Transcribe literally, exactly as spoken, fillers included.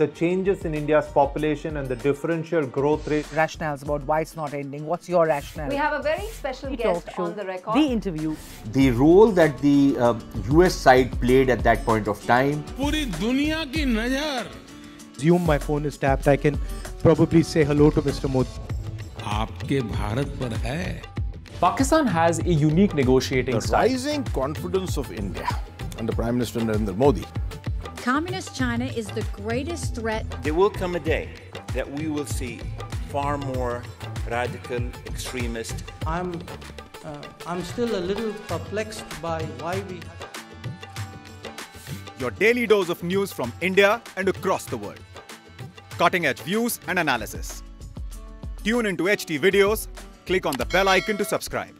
the changes in India's population and the differential growth rate. Rationales about why it's not ending. What's your rationale? We have a very special guest on the record. The interview. The role that the uh, U S side played at that point of time. Puri duniya ki nazar. Assume my phone is tapped. I can probably say hello to Mister Modi. Aapke Bharat par hai. Pakistan has a unique negotiating the style. Rising confidence of India under Prime Minister Narendra Modi. Communist China is the greatest threat. There will come a day that we will see far more radical extremists. I'm, uh, I'm still a little perplexed by why we... Your daily dose of news from India and across the world. Cutting-edge views and analysis. Tune into H T videos. Click on the bell icon to subscribe.